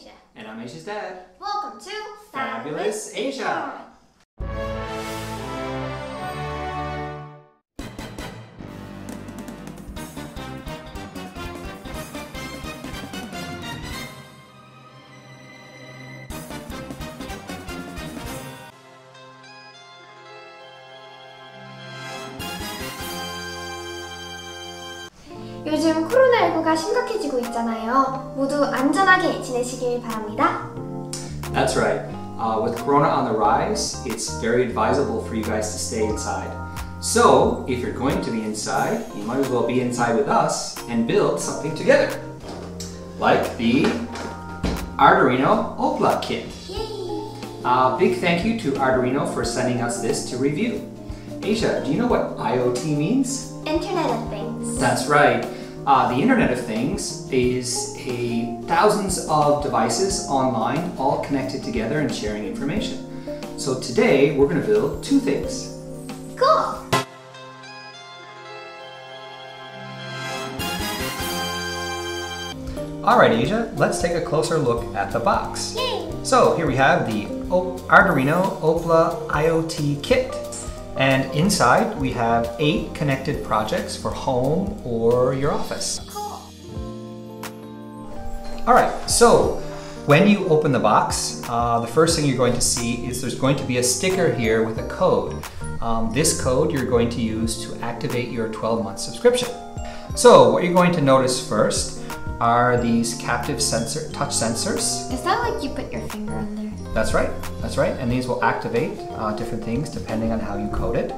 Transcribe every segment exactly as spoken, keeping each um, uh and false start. Asia. And I'm Asia's dad. Welcome to Fabulous Asia! 요즘 코로나십구가 심각해지고 있잖아요. 모두 안전하게 지내시길 바랍니다. That's right. Uh, with Corona on the rise, it's very advisable for you guys to stay inside. So, if you're going to be inside, you might as well be inside with us and build something together. Like the Arduino Opla kit. Yay! Uh, big thank you to Arduino for sending us this to review. Asia, do you know what IoT means? Internet of Things. That's right. Uh, the Internet of Things is a thousands of devices online, all connected together and sharing information. So today we're going to build two things. Cool! Alright Asia, let's take a closer look at the box. Yay! So here we have the o Arduino Opla IoT Kit. And inside, we have eight connected projects for home or your office. Cool. All right, so when you open the box, uh, the first thing you're going to see is there's going to be a sticker here with a code. Um, this code you're going to use to activate your twelve month subscription. So what you're going to notice first are these captive sensor, touch sensors. Is that like you put your finger on there? That's right, that's right. And these will activate uh, different things depending on how you code it.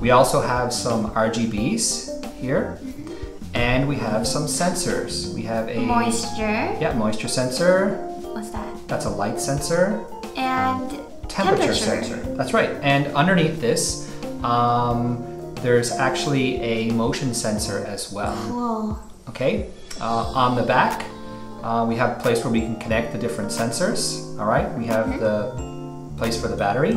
We also have some R G Bs here. And we have some sensors. We have a... Moisture. Yeah, moisture sensor. What's that? That's a light sensor. And temperature, temperature. sensor. That's right. And underneath this, um, there's actually a motion sensor as well. Cool. Okay, uh, on the back, Uh, we have a place where we can connect the different sensors. All right, we have the place for the battery.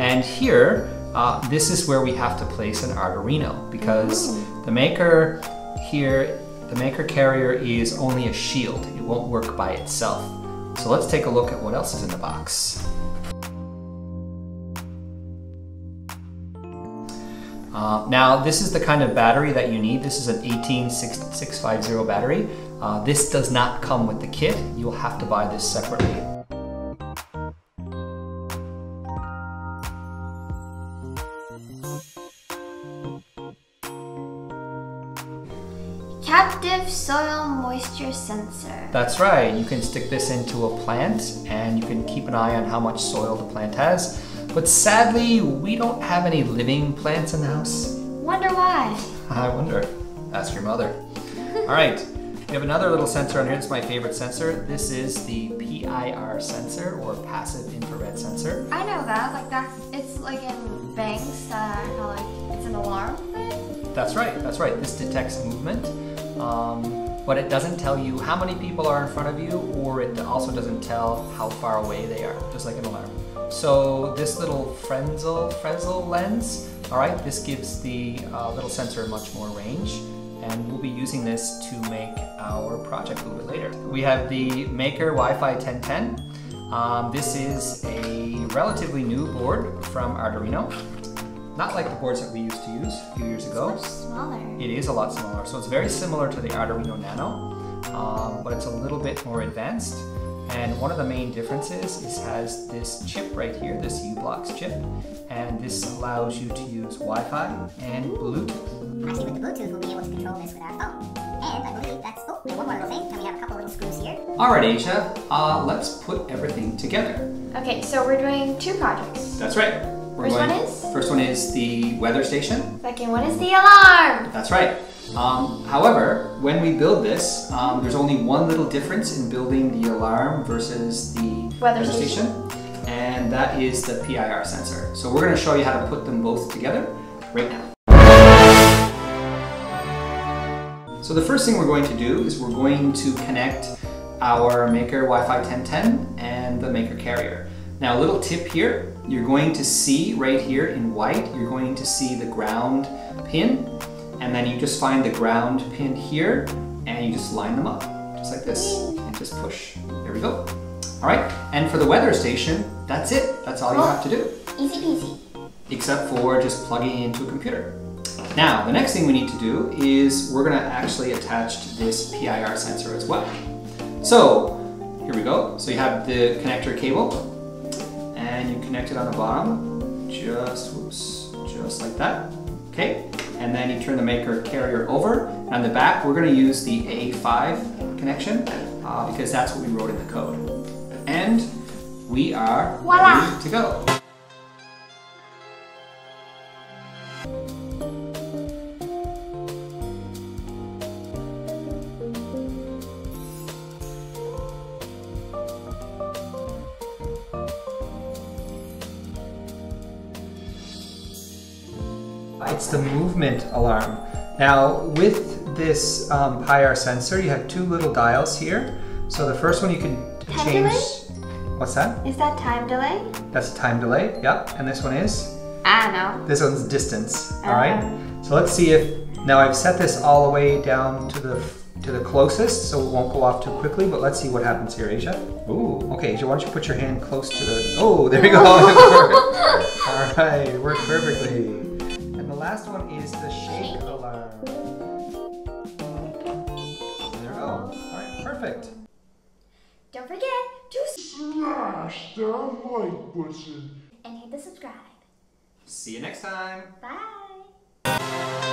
And here, uh, this is where we have to place an Arduino because the maker here, the maker carrier is only a shield. It won't work by itself. So let's take a look at what else is in the box. Uh, now, this is the kind of battery that you need. This is an eighteen six fifty battery. Uh, this does not come with the kit. You'll have to buy this separately. Captive soil moisture sensor. That's right. You can stick this into a plant and you can keep an eye on how much soil the plant has. But sadly, we don't have any living plants in the house. Wonder why? I wonder. Ask your mother. All right. We have another little sensor on here. It's my favorite sensor. This is the P I R sensor, or passive infrared sensor. I know that. Like that, it's like in banks that are like it's an alarm thing. That's right. That's right. This detects movement, um, but it doesn't tell you how many people are in front of you, or it also doesn't tell how far away they are. Just like an alarm. So this little Fresnel Fresnel lens. All right. This gives the uh, little sensor much more range. And we'll be using this to make our project a little bit later. We have the Maker Wi-Fi ten ten. Um, this is a relatively new board from Arduino. Not like the boards that we used to use a few years ago. It's much smaller. It is a lot smaller. So it's very similar to the Arduino Nano, um, but it's a little bit more advanced. And one of the main differences is has this chip right here, this U-Blox chip, and this allows you to use Wi-Fi and Bluetooth. Actually, with the Bluetooth, we'll be able to control this with our phone. And I believe that's oh, we have one more little thing, and we have a couple little screws here. All right, Asia, uh, let's put everything together. Okay, so we're doing two projects. That's right. We're Which going, one is? First one is the weather station. Second one is the alarm. That's right. Um, however, when we build this, um, there's only one little difference in building the alarm versus the weather station, and that is the P I R sensor. So we're going to show you how to put them both together right now. So the first thing we're going to do is we're going to connect our Maker Wi-Fi ten ten and the Maker Carrier. Now a little tip here, you're going to see right here in white, you're going to see the ground pin. And then you just find the ground pin here and you just line them up, just like this. And just push. There we go. All right, and for the weather station, that's it. That's all you have to do. Easy peasy. Except for just plugging into a computer. Now, the next thing we need to do is we're gonna actually attach this P I R sensor as well. So, here we go. So you have the connector cable, and you connect it on the bottom, just, whoops, just like that, okay? And then you turn the Maker Carrier over, and on the back, we're gonna use the A five connection, uh, because that's what we wrote in the code. And we are Voila. ready to go. It's the movement alarm. Now with this um, P I R sensor, you have two little dials here. So the first one you can time change. Delay? What's that? Is that time delay? That's time delay, yeah. And this one is? I don't know. This one's distance, all right? So let's see if, now I've set this all the way down to the to the closest, so it won't go off too quickly, but let's see what happens here, Asia. Ooh, okay, Asia, why don't you put your hand close to the, oh, there we go. All right, it worked perfectly. The last one is the shake alarm. There we go. Alright, perfect. Don't forget to smash the like button and hit the subscribe. See you next time. Bye.